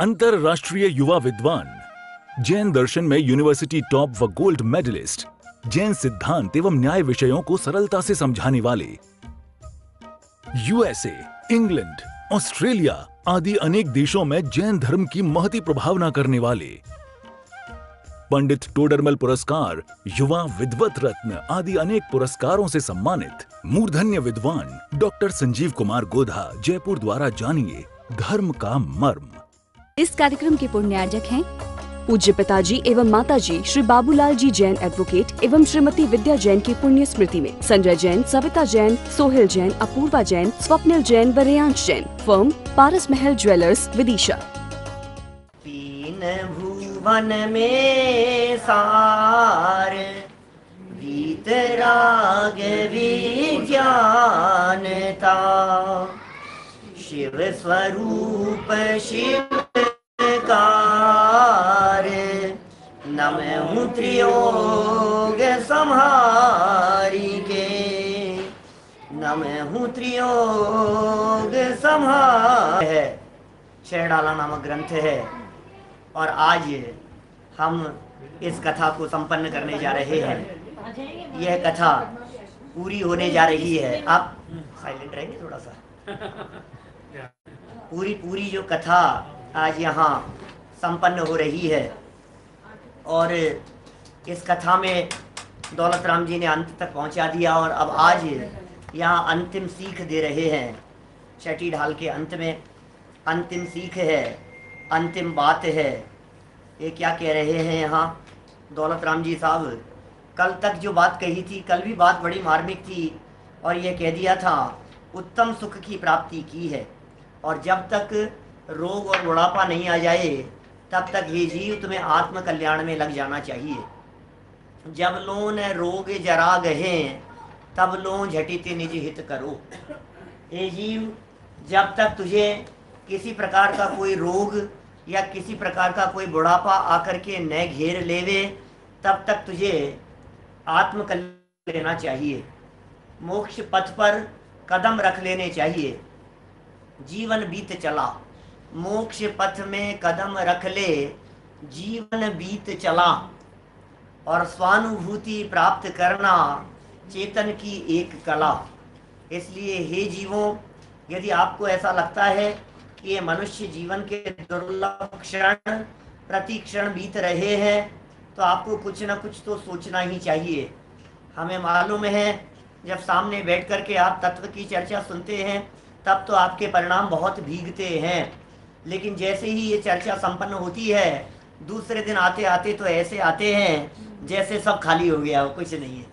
अंतरराष्ट्रीय युवा विद्वान, जैन दर्शन में यूनिवर्सिटी टॉप व गोल्ड मेडलिस्ट, जैन सिद्धांत एवं न्याय विषयों को सरलता से समझाने वाले, यूएसए, इंग्लैंड, ऑस्ट्रेलिया आदि अनेक देशों में जैन धर्म की महती प्रभावना करने वाले, पंडित टोडरमल पुरस्कार, युवा विद्वत रत्न आदि अनेक पुरस्कारों से सम्मानित मूर्धन्य विद्वान डॉ. संजीव कुमार गोधा जयपुर द्वारा जानिए धर्म का मर्म। इस कार्यक्रम के पुण्यार्जक हैं पूज्य पिताजी एवं माताजी श्री बाबूलाल जी जैन एडवोकेट एवं श्रीमती विद्या जैन की पुण्य स्मृति में Sanjay Jain, Savita Jain, Sohel Jain, Apoorva Jain, Swapnil Jain, Variyansh Jain. Firm Paras Mahal jewellers, Vidisha. One में सार वीतराग विज्ञानता, शिव स्वरूप शिवकार, नमः त्रियोग संहारी के, नमः त्रियोग संहार है। शेरडाला नामक ग्रंथ है और आज हम इस कथा को संपन्न करने जा रहे हैं। यह कथा पूरी होने जा रही है। आप साइलेंट रहेंगे थोड़ा सा। पूरी जो कथा आज यहाँ संपन्न हो रही है और इस कथा में दौलतराम जी ने अंत तक पहुँचा दिया और अब आज यहाँ अंतिम सीख दे रहे हैं। छठी ढाल के अंत में अंतिम सीख है, अंतिम बात है। ये क्या कह रहे हैं यहाँ दौलतराम जी साहब? कल तक जो बात कही थी, कल भी बात बड़ी मार्मिक थी और ये कह दिया था उत्तम सुख की प्राप्ति की है और जब तक रोग और बुढ़ापा नहीं आ जाए तब तक ये जीव तुम्हें आत्म कल्याण में लग जाना चाहिए। जब लोन रोग जरा गए तब लोन झटित निज हित करो। ये जीव जब तक तुझे किसी प्रकार का कोई रोग या किसी प्रकार का कोई बुढ़ापा आकर के न घेर लेवे तब तक तुझे आत्मकल्याण लेना चाहिए, मोक्ष पथ पर कदम रख लेने चाहिए। जीवन बीत चला, मोक्ष पथ में कदम रख ले, जीवन बीत चला। और स्वानुभूति प्राप्त करना चेतन की एक कला। इसलिए हे जीवों, यदि आपको ऐसा लगता है कि ये मनुष्य जीवन के दुर्लभ क्षण प्रतिक्षण बीत रहे हैं तो आपको कुछ ना कुछ तो सोचना ही चाहिए। हमें मालूम है जब सामने बैठ कर के आप तत्व की चर्चा सुनते हैं तब तो आपके परिणाम बहुत भीगते हैं, लेकिन जैसे ही ये चर्चा संपन्न होती है दूसरे दिन आते आते तो ऐसे आते हैं जैसे सब खाली हो गया हो, कुछ नहीं है।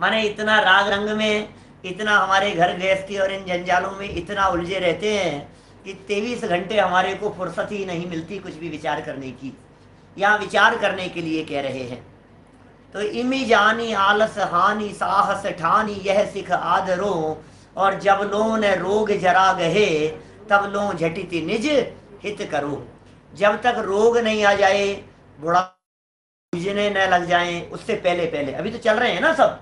माने इतना राग रंग में, इतना हमारे घर गृहस्थी और इन जंजालों में इतना उलझे रहते हैं कि 23 घंटे हमारे को फुर्सत ही नहीं मिलती कुछ भी विचार करने की। यहाँ विचार करने के लिए कह रहे हैं तो इमी जानी आलस हानि साहस ठानी यह सिख आदरो, और जब लोन रोग जरा गहे तब लोन झटिति निज हित करो। जब तक रोग नहीं आ जाए, बुढ़ा बुझने न लग जाए, उससे पहले पहले अभी तो चल रहे हैं ना, सब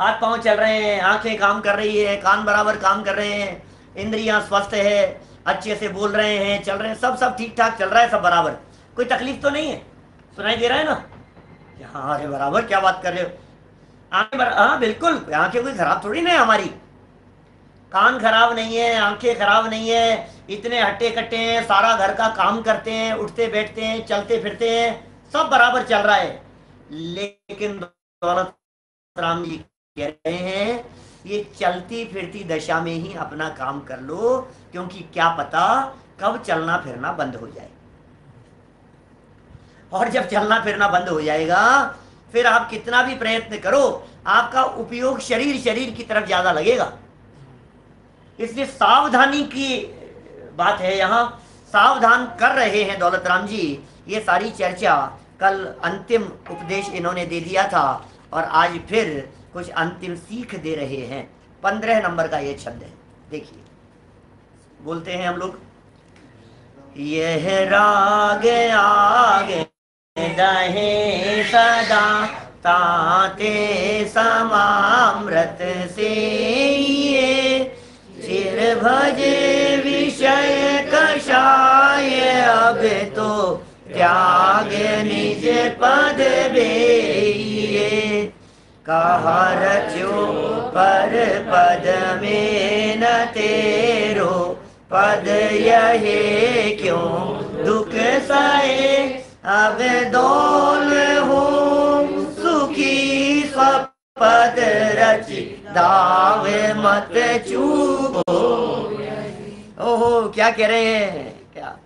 हाथ पांव चल रहे हैं, आंखें काम कर रही है, कान बराबर काम कर रहे हैं, इंद्रियां स्वस्थ है, अच्छे से बोल रहे हैं, चल रहे हैं, सब ठीक ठाक चल रहा है, सब बराबर, कोई तकलीफ तो नहीं है। सुनाई दे रहा है ना? हाँ, अरे बराबर क्या बात कर रहे हो? आंखें हाँ बिल्कुल, आंखें कोई खराब थोड़ी नहीं है हमारी, कान खराब नहीं है, आंखें खराब नहीं है, इतने हट्टे कट्टे हैं, सारा घर का काम करते हैं, उठते बैठते हैं, चलते फिरते हैं, सब बराबर चल रहा है। लेकिन दौलतराम जी कह रहे हैं ये चलती फिरती दशा में ही अपना काम कर लो, क्योंकि क्या पता कब चलना फिरना बंद हो जाए। और जब चलना फिरना बंद हो जाएगा फिर आप कितना भी प्रयत्न करो आपका उपयोग शरीर की तरफ ज्यादा लगेगा। इसलिए सावधानी की बात है, यहाँ सावधान कर रहे हैं दौलतराम जी। ये सारी चर्चा कल अंतिम उपदेश इन्होंने दे दिया था और आज फिर कुछ अंतिम सीख दे रहे हैं। 15 नंबर का ये शब्द है, देखिए बोलते हैं हम लोग। यह राग आगे दहे सदा ताते समामृत से ये चिर भजे विषय त्याग निज पद बेइये, कहा रचो पर पद में न तेरो पद, यहे क्यों दुख साए अब डोल होम सुखी। स्वपद रच दावे मत चूको। ओहो क्या कह रहे हैं, क्या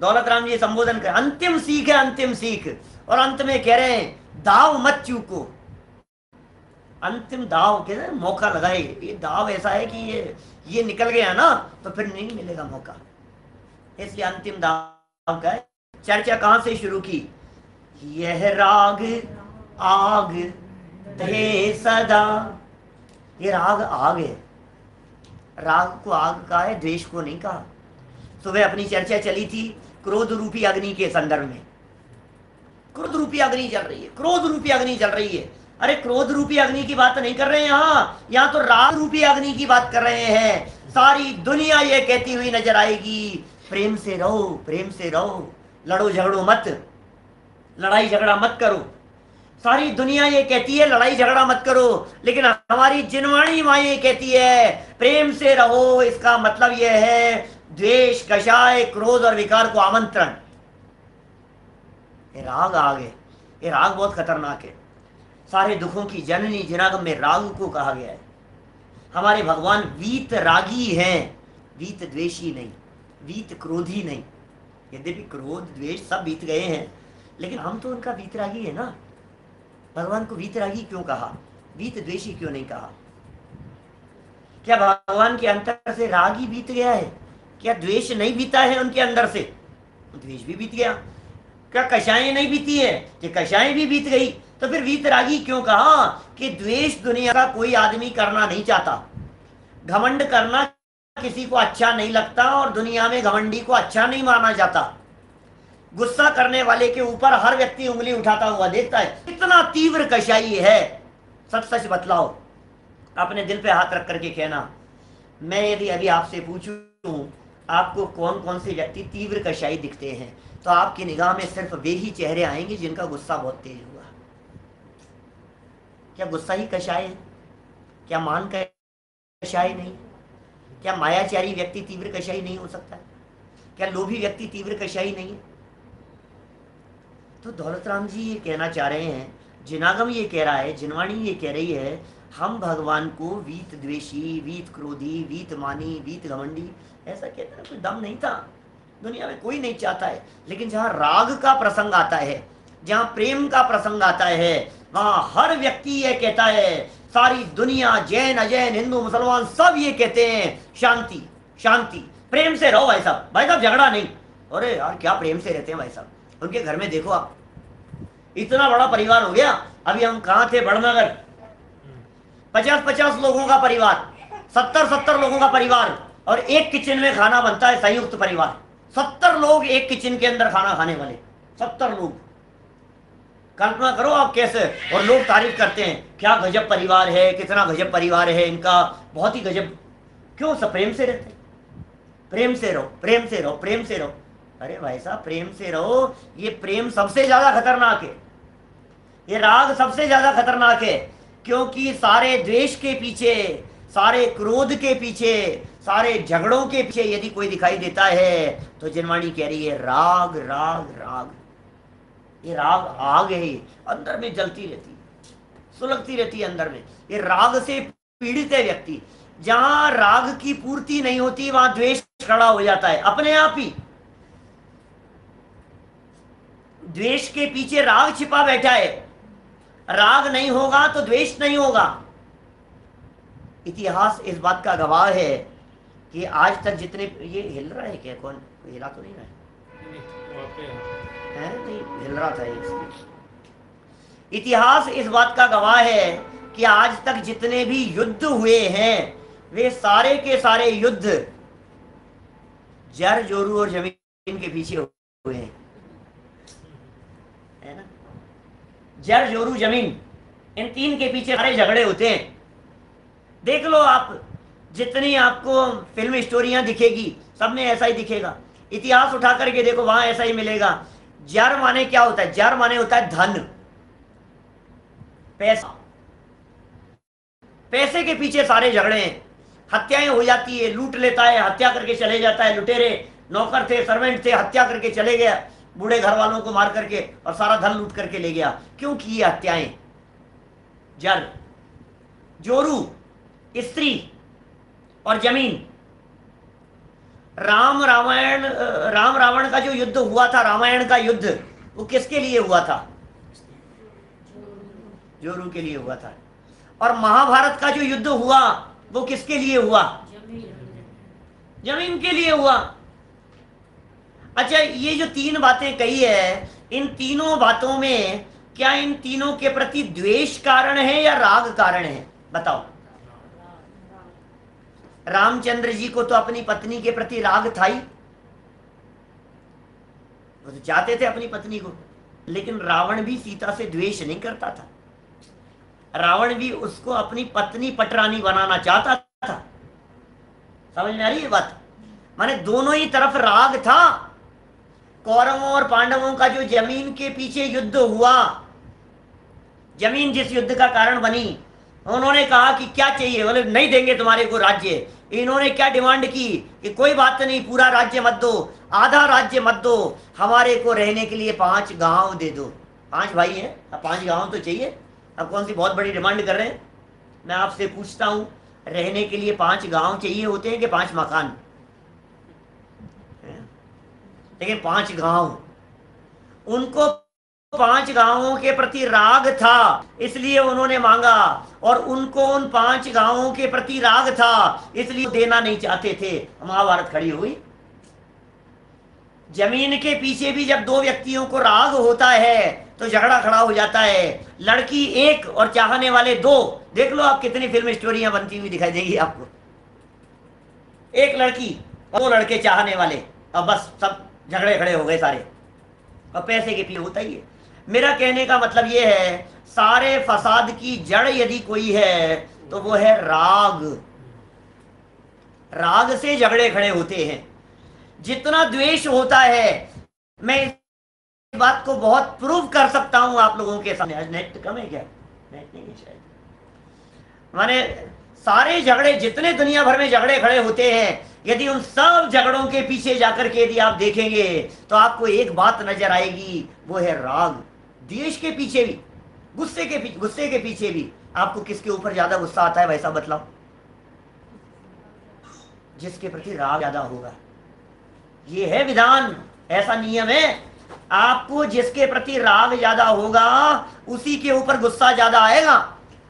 दौलतराम जी संबोधन कर, अंतिम सीख है, अंतिम सीख। और अंत में कह रहे हैं दाव मत चूको। अंतिम दाव के मौका लगाइए। ये दाव ऐसा है कि ये निकल गया ना तो फिर नहीं मिलेगा मौका, इसलिए अंतिम दाव का चर्चा कहां से शुरू की। यह राग आग दे सदा, ये राग आग है, राग को आग का है, द्वेष को नहीं कहा। सुबह अपनी चर्चा चली थी क्रोध रूपी अग्नि के संदर्भ में। क्रोध रूपी अग्नि जल रही है, क्रोध रूपी अग्नि जल रही है। अरे क्रोध रूपी अग्नि की बात नहीं कर रहे हैं यहाँ तो राग रूपी अग्नि की बात कर रहे हैं। सारी दुनिया ये कहती हुई नजर आएगी प्रेम से रहो, प्रेम से रहो, लड़ो झगड़ो मत, लड़ाई झगड़ा मत करो। सारी दुनिया ये कहती है लड़ाई झगड़ा मत करो, लेकिन हमारी जिनवाणी माँ ये कहती है प्रेम से रहो। इसका मतलब यह है द्वेष, कषाय, क्रोध और विकार को आमंत्रण। ये राग आगे, ये राग बहुत खतरनाक है। सारे दुखों की जननी जिनागम में राग को कहा गया है। हमारे भगवान वीत रागी हैं, वीत द्वेषी नहीं, वीत क्रोधी नहीं। यद्यपि क्रोध द्वेष सब बीत गए हैं, लेकिन हम तो उनका वीत रागी है ना। भगवान को वीत रागी क्यों कहा, वीत द्वेषी क्यों नहीं कहा? क्या भगवान के अंतर से रागी बीत गया है? क्या द्वेष नहीं बीता है उनके अंदर से? द्वेष भी बीत गया। क्या कषाय नहीं बीती है? कि कषाय भी बीत गई। तो फिर वीतरागी क्यों कहा? कि द्वेष दुनिया का कोई आदमी करना नहीं चाहता। घमंड करना किसी को अच्छा नहीं लगता और दुनिया में घमंडी को अच्छा नहीं माना जाता। गुस्सा करने वाले के ऊपर हर व्यक्ति उंगली उठाता हुआ देखता है। इतना तीव्र कषाई है। सच सच बतलाओ, अपने दिल पे हाथ रख करके कहना, मैं यदि अभी आपसे पूछूं आपको कौन कौन से व्यक्ति तीव्र कषाई दिखते हैं, तो आपकी निगाह में सिर्फ वे ही चेहरे आएंगे जिनका गुस्सा बहुत तेज हुआ। क्या गुस्सा ही कषाय है? क्या मान कषाय नहीं? क्या मायाचारी व्यक्ति तीव्र कषाई नहीं हो सकता? क्या लोभी व्यक्ति तीव्र कषाई नहीं? तो दौलतराम जी ये कहना चाह रहे हैं, जिनागम ये कह रहा है, जिनवाणी ये कह रही है, हम भगवान को वीत द्वेषी, वीत क्रोधी, वीत मानी, वीत घमंडी ऐसा कहता है। कोई दम नहीं था, दुनिया में कोई नहीं चाहता है। लेकिन जहाँ राग का प्रसंग आता है, जहाँ प्रेम का प्रसंग आता है, वहाँ हर व्यक्ति ये कहता है। सारी दुनिया, जैन अजैन, हिंदू मुसलमान सब ये कहते हैं शांति शांति, प्रेम से रहो भाई साहब, भाई साहब झगड़ा नहीं। अरे यार क्या प्रेम से रहते हैं भाई साहब, उनके घर में देखो आप, इतना बड़ा परिवार हो गया। अभी हम कहाँ थे, बड़नगर, 50-50 लोगों का परिवार, 70-70 लोगों का परिवार, और एक किचन में खाना बनता है, संयुक्त परिवार, 70 लोग एक किचन के अंदर खाना खाने वाले, 70 लोग। कल्पना करो आप कैसे, और लोग तारीफ करते हैं, क्या गजब परिवार है, कितना गजब परिवार है इनका, बहुत ही गजब। क्यों? सब प्रेम से रहते हैं, प्रेम से रहो, प्रेम से रहो, प्रेम से रहो। अरे भाई साहब प्रेम से रहो, ये प्रेम सबसे ज्यादा खतरनाक है, ये राग सबसे ज्यादा खतरनाक है। क्योंकि सारे द्वेष के पीछे, सारे क्रोध के पीछे, सारे झगड़ों के पीछे यदि कोई दिखाई देता है तो जिनवाणी कह रही है राग राग राग। ये राग आग है, अंदर में जलती रहती है, सुलगती रहती है अंदर में। ये राग से पीड़ित है व्यक्ति। जहां राग की पूर्ति नहीं होती वहां द्वेष खड़ा हो जाता है अपने आप ही। द्वेष के पीछे राग छिपा बैठा है। राग नहीं होगा तो द्वेष नहीं होगा। इतिहास इस बात का गवाह है कि आज तक जितने, ये हिल रहा है क्या? कौन हिला तो नहीं रहा है? नहीं हिल रहा था ये। इतिहास इस बात का गवाह है कि आज तक जितने भी युद्ध हुए हैं वे सारे के सारे युद्ध जर जोरू और जमीन के पीछे हुए हैं, है ना? जर जोरू जमीन, इन तीन के पीछे सारे झगड़े होते हैं। देख लो आप, जितनी आपको फिल्म स्टोरियां दिखेगी सब में ऐसा ही दिखेगा। इतिहास उठा करके देखो, वहां ऐसा ही मिलेगा। जार माने क्या होता है? जार माने होता है धन, पैसा। पैसे के पीछे सारे झगड़े हैं, हत्याएं हो जाती है, लूट लेता है, हत्या करके चले जाता है। लुटेरे नौकर थे, सर्वेंट थे, हत्या करके चले गया, बूढ़े घर वालों को मार करके और सारा धन लूट करके ले गया। क्यों की ये हत्याएं? जर, जोरू, स्त्री और जमीन। राम रावण का जो युद्ध हुआ था, रामायण का युद्ध, वो किसके लिए हुआ था? जोरू के लिए हुआ था। और महाभारत का जो युद्ध हुआ वो किसके लिए हुआ? जमीन के लिए हुआ। अच्छा, ये जो तीन बातें कही है, इन तीनों बातों में क्या इन तीनों के प्रति द्वेष कारण है या राग कारण है? बताओ। रामचंद्र जी को तो अपनी पत्नी के प्रति राग था ही, वो तो चाहते थे अपनी पत्नी को। लेकिन रावण भी सीता से द्वेष नहीं करता था, रावण भी उसको अपनी पत्नी पटरानी बनाना चाहता था। समझ में आ रही है बात? माने दोनों ही तरफ राग था। कौरवों और पांडवों का जो जमीन के पीछे युद्ध हुआ, जमीन जिस युद्ध का कारण बनी, उन्होंने कहा कि क्या चाहिए, बोले नहीं देंगे तुम्हारे को राज्य। इन्होंने क्या डिमांड की कि कोई बात नहीं, पूरा राज्य मत दो, आधा राज्य मत दो, हमारे को रहने के लिए 5 गांव दे दो। 5 भाई हैं, अब 5 गांव तो चाहिए। अब कौन सी बहुत बड़ी डिमांड कर रहे हैं? मैं आपसे पूछता हूँ, रहने के लिए 5 गांव चाहिए होते हैं कि 5 मकान? लेकिन 5 गांव, उनको 5 गांवों के प्रति राग था, इसलिए उन्होंने मांगा। और उनको उन 5 गांवों के प्रति राग था, इसलिए देना नहीं चाहते थे। महाभारत खड़ी हुई। जमीन के पीछे भी जब दो व्यक्तियों को राग होता है तो झगड़ा खड़ा हो जाता है। लड़की एक और चाहने वाले 2, देख लो आप कितनी फिल्म स्टोरियां बनती हुई दिखाई देगी आपको। एक लड़की और 2 लड़के चाहने वाले, और बस सब झगड़े खड़े हो गए सारे। और पैसे के पीछे होता ही है। मेरा कहने का मतलब ये है, सारे फसाद की जड़ यदि कोई है तो वो है राग। राग से झगड़े खड़े होते हैं। जितना द्वेष होता है, मैं इस बात को बहुत प्रूव कर सकता हूं आप लोगों के सामने। आज नेट कम है क्या? नेट नहीं है शायद। माने सारे झगड़े, जितने दुनिया भर में झगड़े खड़े होते हैं, यदि उन सब झगड़ों के पीछे जाकर के यदि आप देखेंगे तो आपको एक बात नजर आएगी, वो है राग। द्वेष के पीछे भी, गुस्से के पीछे भी। आपको किसके ऊपर ज्यादा गुस्सा आता है वैसा बतलाओ? जिसके प्रति राग ज्यादा होगा। ये है विधान, ऐसा नियम है। आपको जिसके प्रति राग ज्यादा होगा उसी के ऊपर गुस्सा ज्यादा आएगा,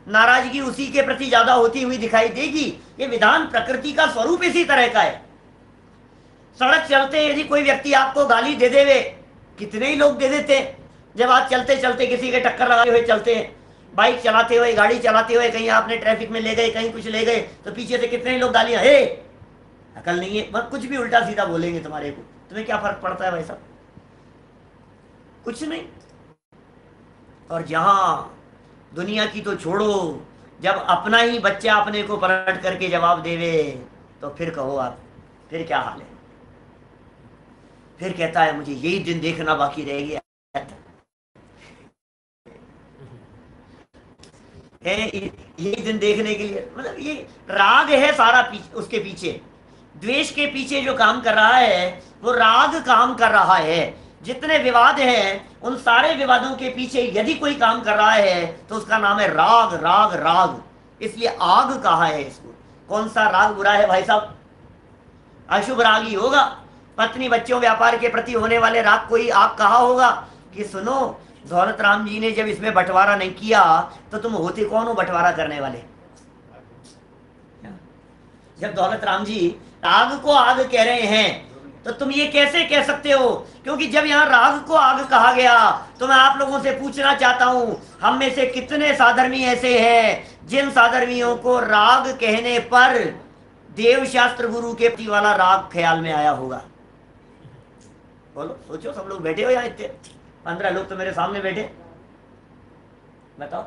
नाराजगी उसी के प्रति ज्यादा होती हुई दिखाई देगी। ये विधान प्रकृति का स्वरूप इसी तरह का है। सड़क चलते यदि कोई व्यक्ति आपको गाली दे देवे, कितने ही लोग दे देते हैं। जब आप चलते चलते किसी के टक्कर लगाए हुए चलते हैं, बाइक चलाते हुए, गाड़ी चलाते हुए, कहीं आपने ट्रैफिक में ले गए, कहीं कुछ ले गए, तो पीछे से कितने ही लोग गालियां, हे अकल नहीं है, बस कुछ भी उल्टा सीधा बोलेंगे तुम्हारे को। तुम्हें क्या फर्क पड़ता है भाई साहब? कुछ नहीं। और जहाँ दुनिया की तो छोड़ो, जब अपना ही बच्चा अपने को पलट करके जवाब देवे तो फिर कहो आप, फिर क्या हाल है? फिर कहता है मुझे यही दिन देखना बाकी रह गया। यही दिन देखने के लिए, मतलब ये राग है सारा उसके पीछे। द्वेष के पीछे जो काम कर रहा है वो राग काम कर रहा है। जितने विवाद हैं उन सारे विवादों के पीछे यदि कोई काम कर रहा है तो उसका नाम है राग। राग राग, इसलिए आग कहा है इसको। कौन सा राग बुरा है भाई साहब? अशुभ राग ही होगा। पत्नी बच्चों व्यापार के प्रति होने वाले राग को ही आप कहा होगा कि सुनो, दौलतराम जी ने जब इसमें बंटवारा नहीं किया तो तुम होते कौन हो बंटवारा करने वाले? जब दौलतराम जी राग को आग कह रहे हैं तो तुम ये कैसे कह सकते हो? क्योंकि जब यहाँ राग को आग कहा गया तो मैं आप लोगों से पूछना चाहता हूँ, हम में से कितने साधर्मी ऐसे हैं जिन साधर्मियों को राग कहने पर देवशास्त्र गुरु के प्रति वाला राग ख्याल में आया होगा? बोलो, सोचो। सब लोग बैठे हो यहाँ, इतने 15 लोग तो मेरे सामने बैठे। बताओ,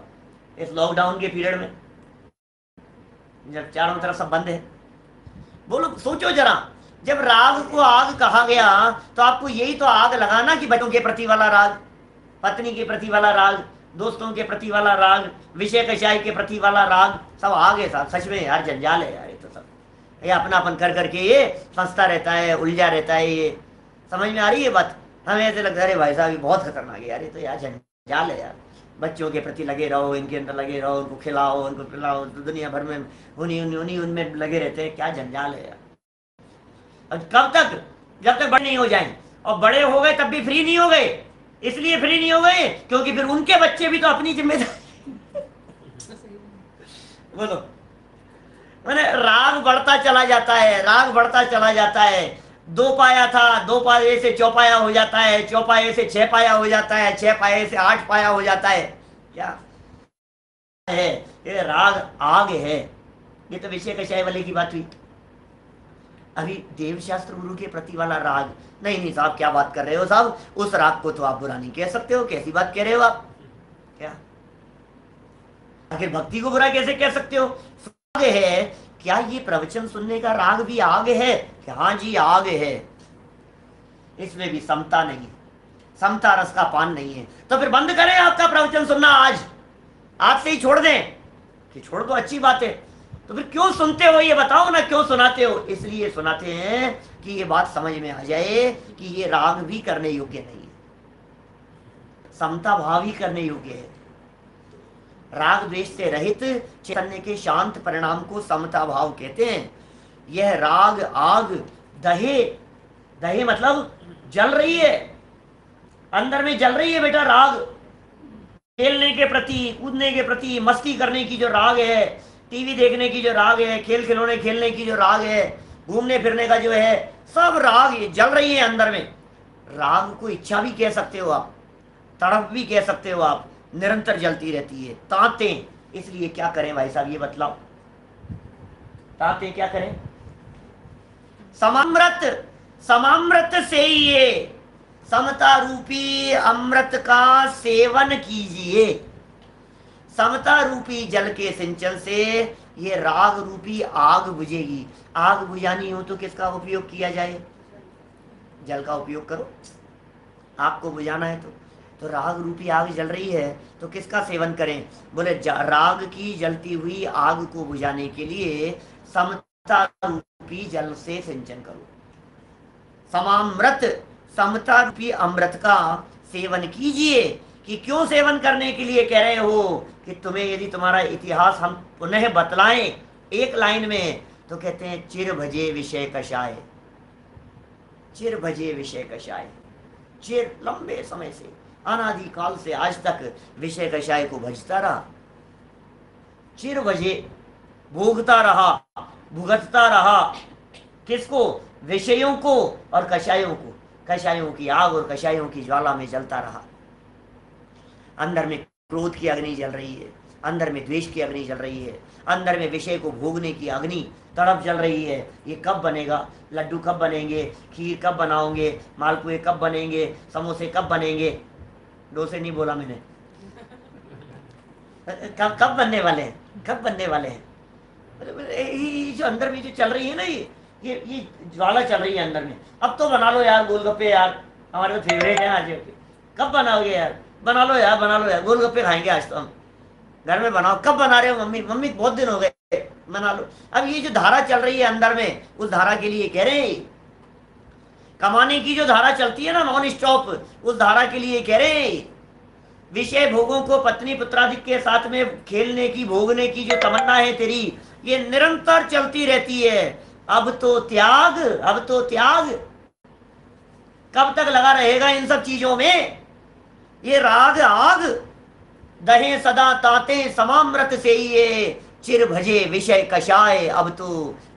इस लॉकडाउन के पीरियड में जब चारों तरफ सब बंद है, बोलो, सोचो जरा, जब राग को आग कहा गया तो आपको यही तो आग लगाना कि बच्चों के प्रति वाला राग, पत्नी के प्रति वाला राग, दोस्तों के प्रति वाला राग, विषय कषाय के प्रति वाला राग, सब आग है साहब। सच में यार जंजाल है यार, ये तो सब ये अपनापन कर करके ये फंसता रहता है, उलझा रहता है। ये समझ में आ रही है बात? हमें ऐसे लगता है अरे भाई साहब ये बहुत खतरनाक है यार, ये तो यार जंजाल है यार। बच्चों के प्रति लगे रहो, इनके अंदर लगे रहो, उनको खिलाओ उनको पिलाओ, तो दुनिया भर में उन्हीं उनमें लगे रहते हैं। क्या जंजाल है यार। अब कब तक? जब तक बड़े नहीं हो जाए। और बड़े हो गए तब भी फ्री नहीं हो गए, इसलिए फ्री नहीं हो गए क्योंकि फिर उनके बच्चे भी तो अपनी जिम्मेदारी बोलो, मैंने राग बढ़ता चला जाता है, राग बढ़ता चला जाता है। दो पाया था, दो पाये से चौपाया हो जाता है, चौपाये से छह पाया हो जाता है, छह पाये से आठ पाया हो जाता है। क्या है ये राग? आग है। ये तो विषय कषाय वाले की बात हुई। अभी देवशास्त्र गुरु के प्रति वाला राग, नहीं नहीं साहब क्या बात कर रहे हो साहब, उस राग को तो आप बुरा नहीं कह सकते हो, कैसी बात कह रहे हो आप? क्या आखिर भक्ति को बुरा कैसे कह सकते हो? राग है क्या? ये प्रवचन सुनने का राग भी आग है? हाँ जी आग है। इसमें भी समता नहीं, समता रस का पान नहीं है। तो फिर बंद करें आपका प्रवचन सुनना, आज से ही छोड़ दें कि छोड़ दो, अच्छी बात है। तो फिर क्यों सुनते हो ये बताओ ना, क्यों सुनाते हो? इसलिए सुनाते हैं कि ये बात समझ में आ जाए कि ये राग भी करने योग्य नहीं है, समता भाव ही करने योग्य है। राग द्वेष से रहित चैतन्य के शांत परिणाम को समता भाव कहते हैं। यह राग आग दहे, दहे मतलब जल रही है, अंदर में जल रही है बेटा। राग खेलने के प्रति, कूदने के प्रति, मस्ती करने की जो राग है, टीवी देखने की जो राग है, खेल खिलौने खेलने की जो राग है, घूमने फिरने का जो है, सब राग जल रही है अंदर में। राग को इच्छा भी कह सकते हो आप, तड़प भी कह सकते हो आप, निरंतर जलती रहती है। ताते, इसलिए क्या करें भाई साहब ये बतलाओ, ताते क्या करें? समामृत, समामृत से ये समता रूपी अमृत का सेवन कीजिए। समता रूपी जल के सिंचन से ये राग रूपी आग बुझेगी। आग बुझानी हो तो किसका उपयोग किया जाए? जल का उपयोग करो। आपको बुझाना है तो राग रूपी आग जल रही है तो किसका सेवन करें? बोले राग की जलती हुई आग को बुझाने के लिए समता रूपी जल से सिंचन करो। समामृत, समता रूपी अमृत का सेवन कीजिए। कि क्यों सेवन करने के लिए कह रहे हो? कि तुम्हें यदि तुम्हारा इतिहास हम पुनः बतलाएं एक लाइन में तो कहते हैं चिर भजे विषय कषाय। चिर भजे विषय कषाय, चिर लंबे समय से, अनादिकाल से आज तक विषय कषाय को भजता रहा, चिर भजे भोगता रहा, भुगतता रहा। किसको? विषयों को और कषायों को। कषायों की आग और कषायों की ज्वाला में जलता रहा। अंदर में क्रोध की अग्नि जल रही है, अंदर में द्वेष की अग्नि जल रही है, अंदर में विषय को भोगने की अग्नि, तड़प जल रही है। ये कब बनेगा? लड्डू कब बनेंगे? खीर कब बनाओगे? मालपुए कब बनेंगे? समोसे कब बनेंगे? डोसे नहीं बोला मैंने, कब बनने वाले हैं? कब बनने वाले हैं? ये जो अंदर में जो चल रही है ना, ये ज्वाला चल रही है अंदर में। अब तो बना लो यार गोलगप्पे, यार हमारे तो फेवरेट है। आज कब बनाओगे यार? बना लो यार, बना लो यार, गोलगप्पे खाएंगे आज तो हम। घर में बनाओ। कब बना रहे हो मम्मी? मम्मी बहुत दिन हो गए, बना लो। अब ये जो धारा चल रही है अंदर में, उस धारा के लिए कह रहे हैं। कमाने की जो धारा चलती है ना नॉन स्टॉप, उस धारा के लिए कह रहे हैं। विषय भोगों को, पत्नी पुत्रादि के साथ में खेलने की, भोगने की जो तमन्ना है तेरी, ये निरंतर चलती रहती है। अब तो त्याग, अब तो त्याग। कब तक लगा रहेगा इन सब चीजों में? ये राग आग दहे सदा ताते समामृत से ये चिर भजे विषय कषाय। अब तो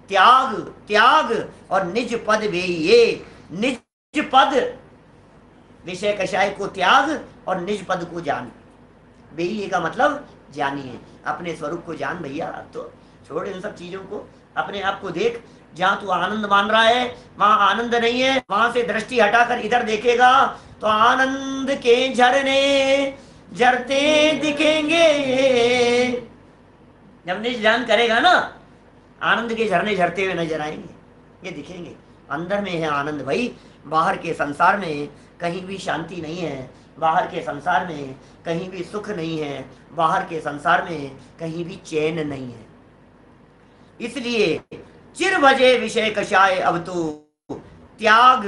त्याग, त्याग और निज पद वे ये। निज पद, विषय कषाय को त्याग और निज पद को जान। बेइए का मतलब जानिए, अपने स्वरूप को जान भैया। अब तो छोड़ इन सब चीजों को, अपने आप को देख। जहाँ तू आनंद मान रहा है वहाँ आनंद नहीं है। वहां से दृष्टि हटाकर इधर देखेगा तो आनंद के झरने झरते दिखेंगे। जब निज ध्यान करेगा ना, आनंद के झरने झरते हुए नजर आएंगे, ये दिखेंगे। अंदर में है आनंद भाई, बाहर के संसार में कहीं भी शांति नहीं है, बाहर के संसार में कहीं भी सुख नहीं है, बाहर के संसार में कहीं भी चैन नहीं है। इसलिए चिर भजे विषय कषाय अब तो त्याग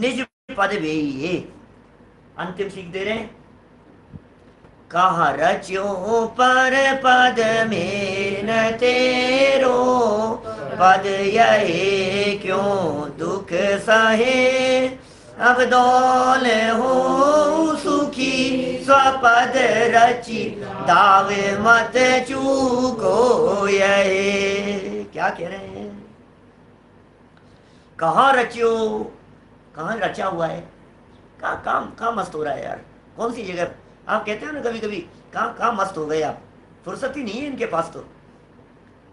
निज पद बेहिए। अंतिम सीख दे रहे हैं, कहा रचो पर पद में न तेरो पद ये क्यों दुख सहे, अब दौल हो सुखी स्वपद रची दावे मत चूको ये। क्या कह रहे हैं, कहाँ रचियो, कहाँ रचा हुआ है, कहाँ मस्त हो रहा है यार, कौन सी जगह। आप कहते हो ना कभी कभी कहाँ मस्त हो गए आप, फुर्सत ही नहीं है इनके पास। तो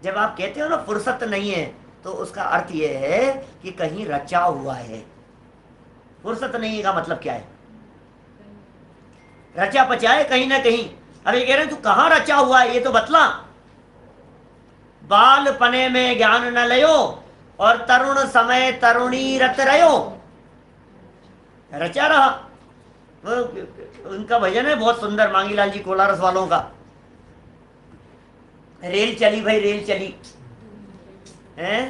जब आप कहते हो ना फुर्सत नहीं है, तो उसका अर्थ ये है कि कहीं रचा हुआ है। फुर्सत नहीं का मतलब क्या है, रचा पचा है कहीं ना कहीं। अब ये कह रहे हैं तू कहाँ रचा हुआ है ये तो बतला। बाल पने में ज्ञान न लयो और तरुण समय तरुणी रत रहो। रचा रहा, उनका भजन है बहुत सुंदर, मांगीलाल जी कोलारस वालों का। रेल चली भाई, रेल चली है,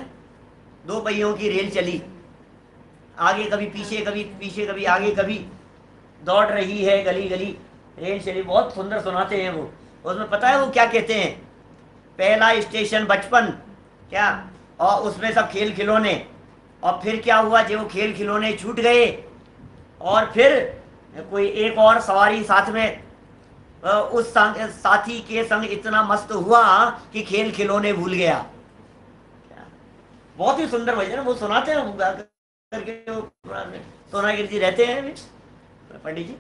दो पहियों की रेल चली, आगे कभी पीछे, कभी पीछे कभी आगे, कभी दौड़ रही है गली गली रेल चली। बहुत सुंदर सुनाते हैं वो। उसमें पता है वो क्या कहते हैं, पहला स्टेशन बचपन क्या, और उसमें सब खेल खिलौने, और फिर क्या हुआ जो खेल खिलौने छूट गए और फिर कोई एक और सवारी साथ में, उस साथी के संग इतना मस्त हुआ कि खेल खिलौने भूल गया। बहुत ही सुंदर भजन वो सुनाते हैं करके, सोनागिर जी रहते हैं पंडित जी,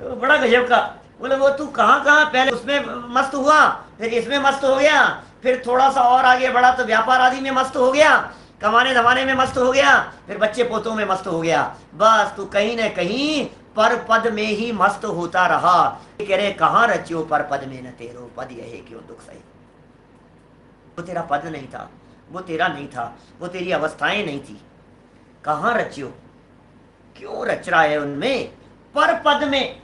तो बड़ा गजब का। बोले वो तू कहाँ पहले उसमें मस्त हुआ, फिर इसमें मस्त हो गया, फिर थोड़ा सा और आगे बढ़ा तो व्यापार आदि में मस्त हो गया, कमाने धमाने में मस्त हो गया, फिर बच्चे पोतों में मस्त हो गया, बस तू कहीं न कहीं पर पद में ही मस्त होता रहा। कह रहे कहाँ रचियो पर पद में न तेरो पद यह क्यों दुख सही। वो तेरा पद नहीं था, वो तेरा नहीं था, वो तेरी अवस्थाएं नहीं थी। कहाँ रचियो, क्यों रच रहा है उनमें, पर पद में।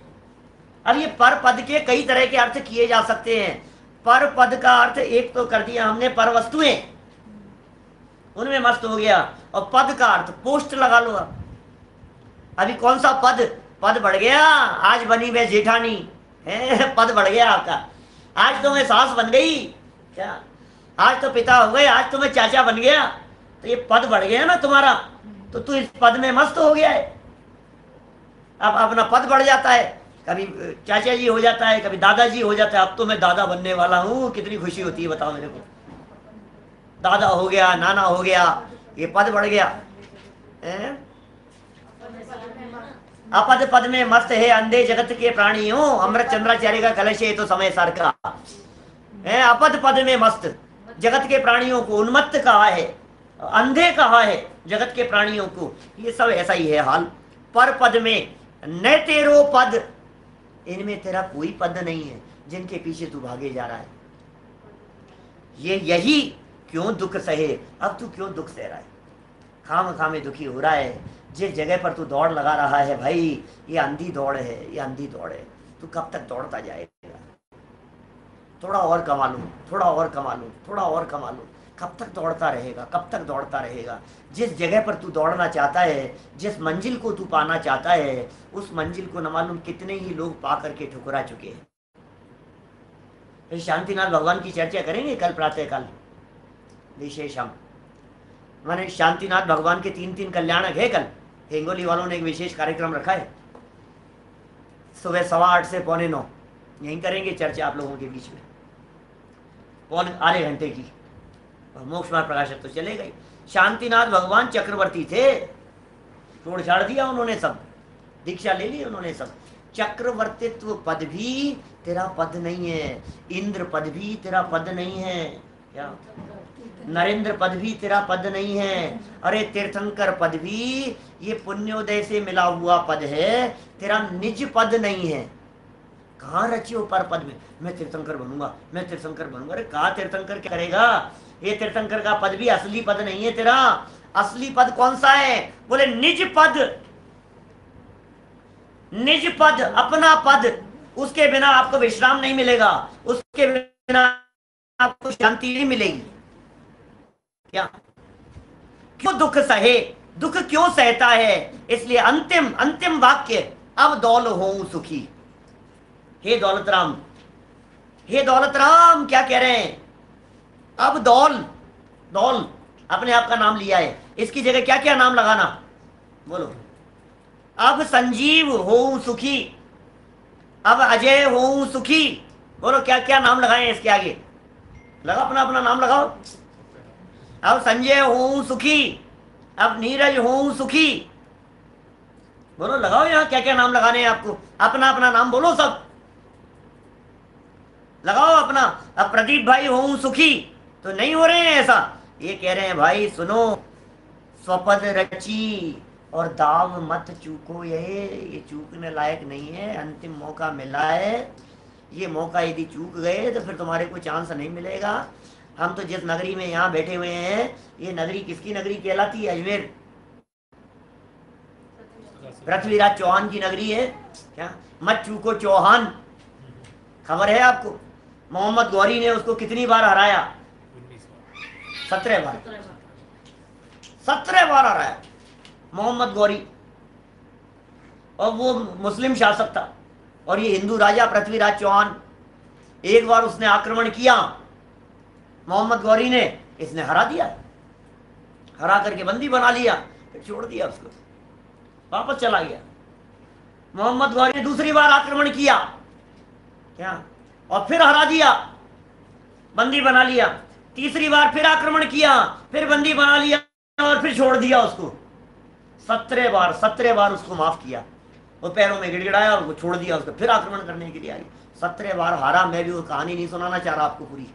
अब ये पर पद के कई तरह के अर्थ किए जा सकते हैं। पर पद का अर्थ एक तो कर दिया हमने पर वस्तुएं, उनमें मस्त हो गया, और पद का अर्थ पोस्ट लगा लो। अभी कौन सा पद, पद बढ़ गया आज बनी मैं जेठानी है, पद बढ़ गया आपका, आज तो मैं सास बन गई, क्या आज तो पिता हो गए, आज तो मैं चाचा बन गया। तो ये पद बढ़ गया ना तुम्हारा, तो तू इस पद में मस्त हो गया है। अब अपना पद बढ़ जाता है, कभी चाचा जी हो जाता है, कभी दादाजी हो जाता है। अब तो मैं दादा बनने वाला हूँ, कितनी खुशी होती है बताओ मेरे को। दादा हो गया, नाना हो गया, ये पद बढ़ गया। अपद पद में मस्त है अंधे जगत के प्राणियों, अमृत चंद्राचार्य का कलश है तो समय सर का है। अपद पद में मस्त जगत के प्राणियों को उन्मत्त कहा है, अंधे कहा है जगत के प्राणियों को। ये सब ऐसा ही है हाल। पर पद में न तेरो पद, इनमें तेरा कोई पद नहीं है जिनके पीछे तू भागे जा रहा है। ये यही क्यों दुख सहे, अब तू क्यों दुख सह रहा है, खाम दुखी हो रहा है। जिस जगह पर तू दौड़ लगा रहा है भाई, ये अंधी दौड़ है, ये अंधी दौड़ है। तू कब तक दौड़ता जाएगा, थोड़ा और कमा लूँ, थोड़ा और कमा लूँ, थोड़ा और कमा लूँ, कब तक दौड़ता रहेगा, कब तक दौड़ता रहेगा। जिस जगह पर तू दौड़ना चाहता है, जिस मंजिल को तू पाना चाहता है, उस मंजिल को न मालूम कितने ही लोग पा करके ठुकरा चुके हैं। शांतिनाथ भगवान की चर्चा करेंगे कल प्रातःकाल विशेष। हम मैंने शांतिनाथ भगवान के 3 कल्याणक है। कल हिंगोली वालों ने एक विशेष कार्यक्रम रखा है, सुबह 8:15 से 8:45 यहीं करेंगे चर्चा आप लोगों के बीच में, 1.25 घंटे की। और मोक्ष मार्ग प्रकाशक तो चले गए। शांतिनाथ भगवान चक्रवर्ती थे, छोड़ छाड़ दिया उन्होंने, सब दीक्षा ले ली उन्होंने सब। चक्रवर्तित्व पद भी तेरा पद नहीं है, इंद्र पद भी तेरा पद नहीं है, क्या नरेंद्र पद भी तेरा पद नहीं है। अरे तीर्थंकर पद भी ये पुण्योदय से मिला हुआ पद है, तेरा निज पद नहीं है। कहाँ रचियो पर पद में, मैं तीर्थंकर बनूंगा, मैं तीर्थंकर बनूंगा। अरे कहाँ तीर्थंकर क्या करेगा, ये तीर्थंकर का पद भी असली पद नहीं है तेरा। असली पद कौन सा है? बोले निज पद। निज पद, अपना पद, उसके बिना आपको विश्राम नहीं मिलेगा, उसके बिना आपको शांति नहीं मिलेगी। क्या क्यों दुख सहे, दुख क्यों सहता है? इसलिए अंतिम वाक्य, अब दौल होऊं सुखी। हे दौलतराम, हे दौलतराम क्या कह रहे हैं? अब दौल अपने आप का नाम लिया है, इसकी जगह क्या क्या नाम लगाना, बोलो। अब संजीव होऊं सुखी, अब अजय होऊं सुखी, बोलो क्या क्या नाम लगाए इसके आगे, लगाओ अपना अपना नाम लगाओ। अब संजय होऊं सुखी, अब नीरज होऊं सुखी, बोलो लगाओ यहाँ क्या क्या नाम लगाने हैं आपको, अपना अपना नाम बोलो, सब लगाओ अपना। अब प्रदीप भाई होऊं सुखी, तो नहीं हो रहे हैं ऐसा, ये कह रहे हैं भाई सुनो, स्वपद रची और दाव मत चूको, ये चूकने लायक नहीं है, अंतिम मौका मिला है, ये मौका यदि चूक गए तो फिर तुम्हारे को चांस नहीं मिलेगा। हम तो जिस नगरी में यहाँ बैठे हुए हैं, ये नगरी किसकी नगरी कहलाती है? अजमेर पृथ्वीराज चौहान की नगरी है। क्या मत चूको चौहान, खबर है आपको? मोहम्मद गौरी ने उसको कितनी बार हराया? 17 बार, 17 बार हराया मोहम्मद गौरी, और वो मुस्लिम शासक था और ये हिंदू राजा पृथ्वीराज चौहान। एक बार उसने आक्रमण किया मोहम्मद गौरी ने, इसने हरा दिया, हरा करके बंदी बना लिया, फिर छोड़ दिया उसको, वापस चला गया। मोहम्मद गौरी ने दूसरी बार आक्रमण किया क्या, और फिर हरा दिया, बंदी बना लिया। तीसरी बार फिर आक्रमण किया, फिर बंदी बना लिया और फिर छोड़ दिया उसको। 17 बार उसको माफ किया, वो पैरों में गिड़गिड़ाया और वो छोड़ दिया उसको, फिर आक्रमण करने के लिए आई। 17 बार हारा। मैं भी वो कहानी नहीं सुनाना चाह रहा आपको, पूरी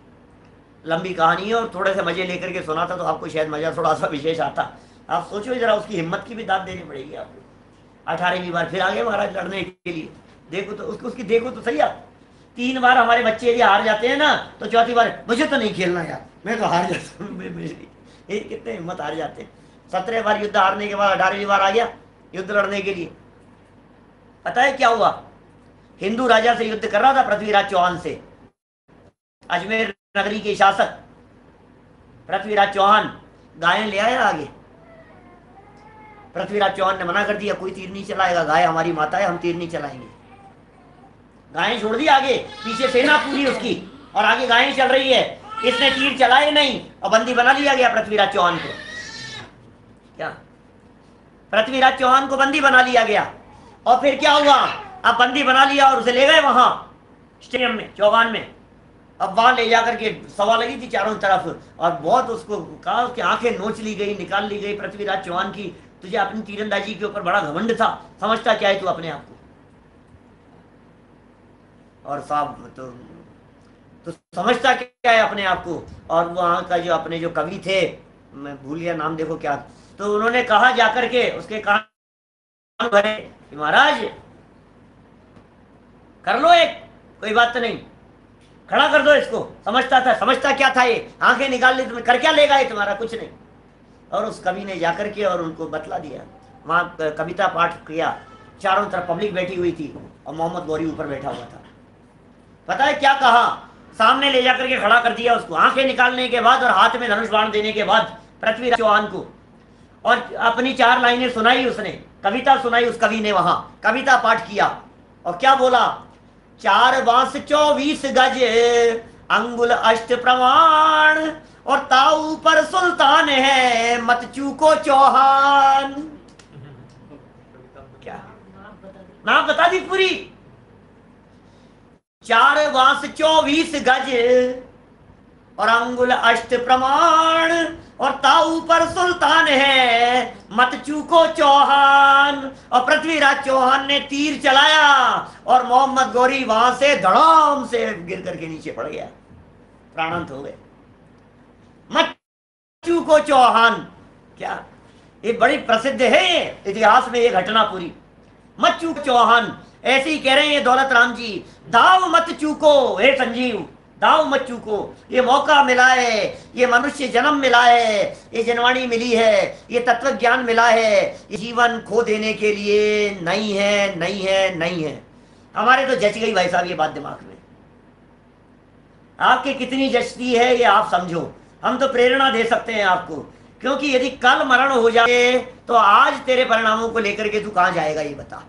लंबी कहानी है और थोड़े से मजे लेकर के सुनाता तो आपको शायद मजा थोड़ा सा विशेष आता। आप सोचो जरा, उसकी हिम्मत की भी दाद देनी पड़ेगी आपको। 18वीं बार फिर आ गए महाराज लड़ने के लिए, देखो तो उसकी देखो तो सही। आप 3 बार हमारे बच्चे यदि हार जाते हैं ना, तो 4थी बार मुझे तो नहीं खेलना यार, मैं तो हार जाता हूँ। ये कितने हिम्मत हार जाते हैं। 17 बार युद्ध हारने के बाद 18वीं बार आ गया युद्ध लड़ने के लिए। पता है क्या हुआ? हिंदू राजा से युद्ध कर रहा था पृथ्वीराज चौहान से, अजमेर नगरी के शासक पृथ्वीराज चौहान। गायें ले आया आगे, पृथ्वीराज चौहान ने मना कर दिया, कोई तीर नहीं चलाएगा, गाय हमारी माता है, हम तीर नहीं चलाएंगे। गायें छोड़ दी आगे, पीछे सेना पूरी उसकी और आगे गायें चल रही है, इसने तीर चलाए नहीं और बंदी बना लिया गया पृथ्वीराज चौहान को। क्या पृथ्वीराज चौहान को बंदी बना लिया गया, और फिर क्या हुआ? अब बंदी बना लिया और उसे ले गए वहां स्टेडियम में, चौगान में। अब वहां ले जाकर के सवा लगी थी चारों तरफ, और बहुत उसको कहा, उसकी आंखें नोच ली गई, निकाल ली गई पृथ्वीराज चौहान की। तुझे अपनी तीरंदाजी के ऊपर बड़ा घमंड था, समझता क्या है तू अपने आप को? और साहब तो समझता क्या है अपने आप को? और वहाँ का जो अपने जो कवि थे, मैं भूल गया नाम, देखो क्या, तो उन्होंने कहा जाकर के, उसके कान भरे, महाराज कर लो एक, कोई बात तो नहीं, खड़ा कर दो इसको। समझता था, समझता क्या था ये, आंखें निकाल ली, तुम्हें कर क्या लेगा ये, तुम्हारा कुछ नहीं। और उस कवि ने जाकर के और उनको बतला दिया। वहाँ कविता पाठ किया, चारों तरफ पब्लिक बैठी हुई थी और मोहम्मद गौरी ऊपर बैठा हुआ था। पता है क्या कहा? सामने ले जाकर के खड़ा कर दिया उसको, आंखें निकालने के बाद और हाथ में धनुष बाण देने के बाद पृथ्वीराज चौहान को। और अपनी 4 लाइनें सुनाई उसने, कविता सुनाई उस कवि ने, वहां कविता पाठ किया। और क्या बोला? 4 बांस 24 गज अंगुल अष्ट प्रमाण, और ताऊ पर सुल्तान है मत चूको चौहान। क्या नाम बता दी पूरी? 4 बांस 24 गज और अंगुल अष्ट प्रमाण, और ताऊ पर सुल्तान है मत चूको चौहान। और पृथ्वीराज चौहान ने तीर चलाया और मोहम्मद गौरी वहां से धड़ाम से गिर करके नीचे पड़ गया, प्राणांत हो गए। मत चूको चौहान, क्या ये बड़ी प्रसिद्ध है इतिहास में ये घटना पूरी, मत चूको चौहान। ऐसे ही कह रहे हैं दौलतराम जी, दाव मत चूको हे संजीव, दाव मच्चू को ये मौका मिला है, ये मनुष्य जन्म मिला है, ये जनवाणी मिली है, ये तत्व ज्ञान मिला है, ये जीवन खो देने के लिए नहीं है, नहीं है, नहीं है। हमारे तो जच गई भाई साहब ये बात दिमाग में, आपके कितनी जचती है ये आप समझो। हम तो प्रेरणा दे सकते हैं आपको, क्योंकि यदि कल मरण हो जाए तो आज तेरे परिणामों को लेकर के तू कहाँ जाएगा ये बता।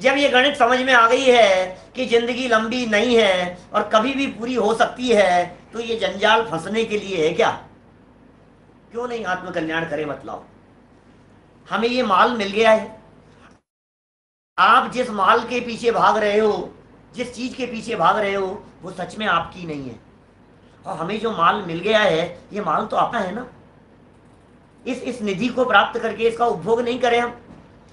जब ये गणित समझ में आ गई है कि जिंदगी लंबी नहीं है और कभी भी पूरी हो सकती है, तो ये जंजाल फंसने के लिए है क्या? क्यों नहीं आत्मकल्याण करें? मतलब हमें ये माल मिल गया है। आप जिस माल के पीछे भाग रहे हो, जिस चीज के पीछे भाग रहे हो, वो सच में आपकी नहीं है। और हमें जो माल मिल गया है, ये माल तो अपना है ना। इस निधि को प्राप्त करके इसका उपभोग नहीं करें हम।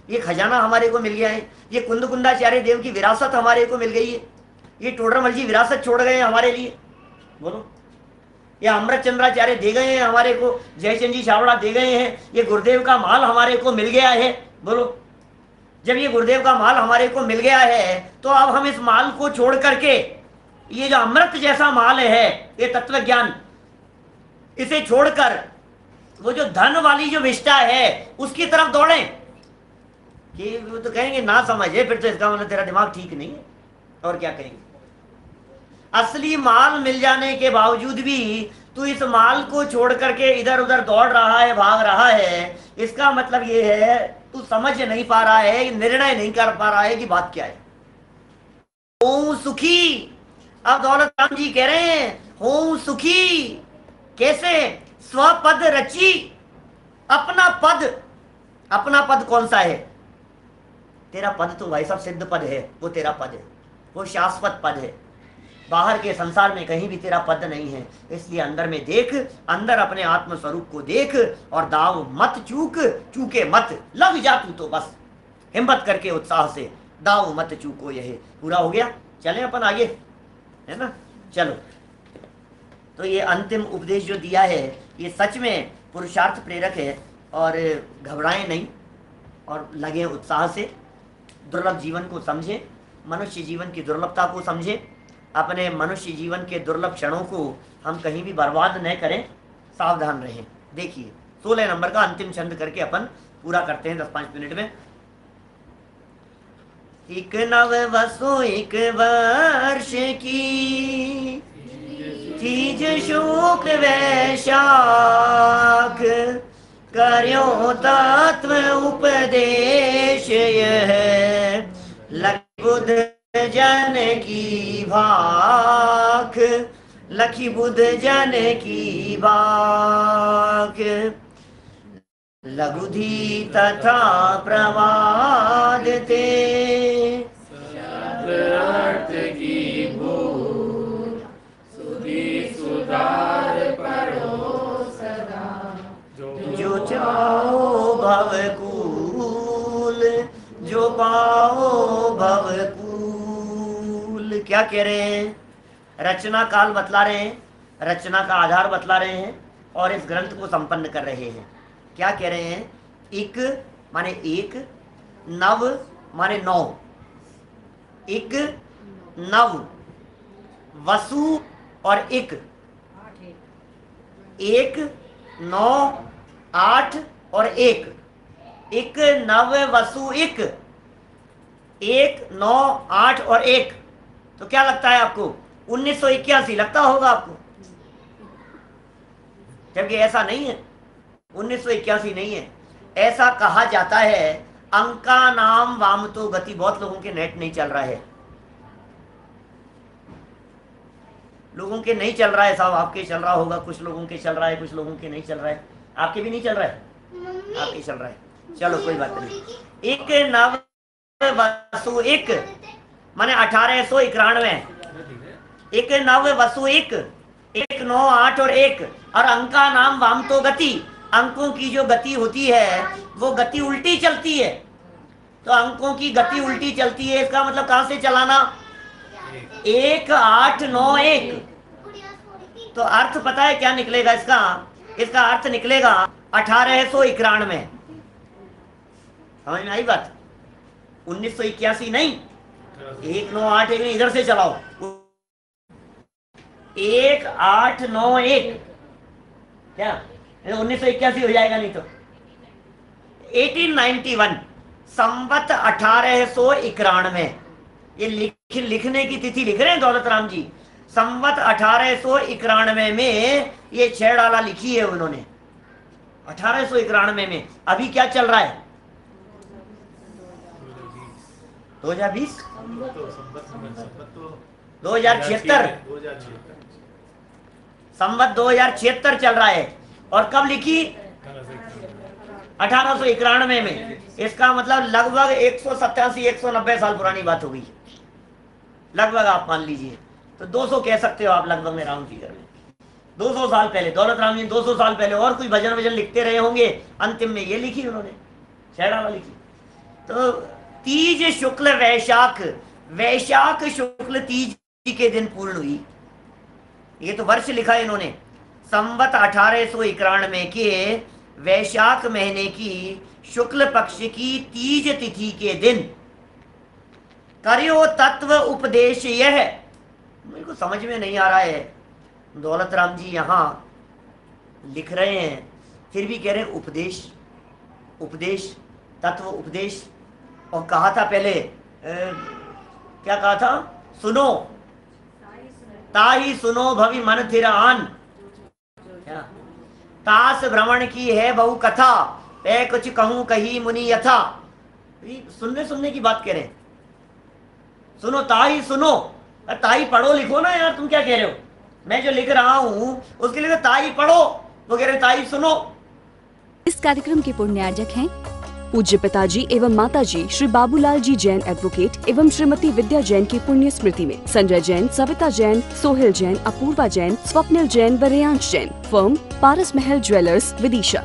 ये खजाना हमारे को मिल गया है, ये कुंदकुंदाचार्य देव की विरासत हमारे को मिल गई है, ये टोडरमल जी विरासत छोड़ गए हैं हमारे लिए, बोलो। ये अमृत चंद्राचार्य दे गए हैं हमारे को, जयचंद जी छावड़ा दे गए हैं, ये गुरुदेव का माल हमारे को मिल गया है, बोलो। जब ये गुरुदेव का माल हमारे को मिल गया है, तो अब हम इस माल को छोड़ करके ये जो अमृत जैसा माल है, ये तत्व ज्ञान, इसे छोड़कर वो जो धन वाली जो विष्ठा है उसकी तरफ दौड़े। कि वो तो कहेंगे ना समझे, फिर तो इसका मतलब तेरा दिमाग ठीक नहीं है, और क्या कहेंगे। असली माल मिल जाने के बावजूद भी तू इस माल को छोड़ करके इधर उधर दौड़ रहा है, भाग रहा है, इसका मतलब ये है तू समझ नहीं पा रहा है, निर्णय नहीं कर पा रहा है कि बात क्या है। ओम सुखी, अब दौलतराम जी कह रहे हैं ओम सुखी कैसे? स्वपद रची, अपना पद। अपना पद कौन सा है? तेरा पद तो भाई साहब सिद्ध पद है, वो तेरा पद है, वो शाश्वत पद है। बाहर के संसार में कहीं भी तेरा पद नहीं है। इसलिए अंदर में देख, अंदर अपने आत्म स्वरूप को देख, और दाव मत चूक, चूके मत, लग जा तू तो बस हिम्मत करके उत्साह से, दाव मत चूको। यह पूरा हो गया, चलें अपन आगे, है ना? चलो, तो ये अंतिम उपदेश जो दिया है ये सच में पुरुषार्थ प्रेरक है। और घबराएं नहीं और लगे उत्साह से, दुर्लभ जीवन को समझें, मनुष्य जीवन की दुर्लभता को समझें, अपने मनुष्य जीवन के दुर्लभ क्षणों को हम कहीं भी बर्बाद न करें, सावधान रहें। देखिए 16 नंबर का अंतिम छंद करके अपन पूरा करते हैं 10-5 मिनट में। एक नव वसु एक वर्ष की तीज शोक वैशाख, करो तत्व उपदेश यह, लखी बुध जन की भाख, लखी बुध जन की भाख। लघुधि तथा प्रवाद ते शास्त्रार्थ की भूत, सुधि सुधार परो सदा, जो चाहो भवकूल, जो पाओ भवकूल। क्या कह रहे हैं? रचना काल बतला रहे हैं, रचना का आधार बतला रहे हैं, और इस ग्रंथ को संपन्न कर रहे हैं। क्या कह रहे हैं? एक माने एक, नव माने नौ, एक नव वसु और एक नौ आठ और एक, एक नव वसु एक नौ आठ और एक। तो क्या लगता है आपको? 1981 लगता होगा आपको, जबकि ऐसा नहीं है, 1981 नहीं है। ऐसा कहा जाता है, अंका नाम वाम तो गति। बहुत लोगों के नेट नहीं चल रहा है, लोगों के नहीं चल रहा है साहब। आपके चल रहा होगा, कुछ लोगों के चल रहा है, कुछ लोगों के नहीं चल रहा है। आपके भी नहीं चल रहा है, आपके चल रहा है, चलो कोई बात नहीं। एक नव वसु एक माने 1891, एक नव वसु एक नौ आठ और एक, और अंका नाम वाम तो गति। अंकों की जो गति होती है वो गति उल्टी चलती है, तो अंकों की गति उल्टी चलती है, इसका मतलब कहां से चलाना? 1 8 9 1। तो अर्थ पता है क्या निकलेगा इसका? इसका अर्थ निकलेगा 1891। समझ में आई बात? 1981 नहीं, 1 9 8 1 इधर से चलाओ, 1891 क्या 1981 हो जाएगा नहीं तो 1891 संवत 1891 ये लिखने की तिथि लिख रहे हैं दौलतराम जी। संवत 1891 में ये छह डाला लिखी है उन्होंने 1891 में। अभी क्या चल रहा है 2020 2076 संवत 2076 चल रहा है और कब लिखी 1891 में। इसका मतलब लगभग 187-190 साल पुरानी बात हो गई लगभग आप मान लीजिए तो 200 कह सकते हो आप लगभग में राउंड फिगर में 200 साल पहले दौलतराम जी 200 साल पहले और कोई भजन वजन लिखते रहे होंगे अंतिम में ये लिखी उन्होंने छह लिखी। तो तीज शुक्ल वैशाख वैशाख शुक्ल तीज के दिन पूर्ण हुई। ये तो वर्ष लिखा है इन्होंने संवत 1891 के वैशाख महीने की शुक्ल पक्ष की तीज तिथि के दिन कर्यो तत्व उपदेश यह। मेरे को समझ में नहीं आ रहा है दौलतराम जी यहाँ लिख रहे हैं फिर भी कह रहे हैं उपदेश उपदेश तत्व उपदेश। और कहा था पहले क्या कहा था सुनो ताही सुनो भवि मन थिरान तास भ्रमण की है बहु कथा पे कुछ कहूं कही मुनि यथा। सुनने सुनने की बात कह रहे हैं सुनो ताही सुनो ताही पढ़ो लिखो ना यार तुम क्या कह रहे हो मैं जो लिख रहा हूँ उसके लिए तो ताही पढ़ो वो कह रहे ताही सुनो। इस कार्यक्रम के पुण्यार्जक हैं पूज्य पिताजी एवं माताजी श्री बाबूलाल जी जैन एडवोकेट एवं श्रीमती विद्या जैन की पुण्य स्मृति में संजय जैन सविता जैन सोहेल जैन अपूर्वा जैन स्वप्निल जैन वरियांश जैन। Firm Paras Mahal jewellers Vidisha.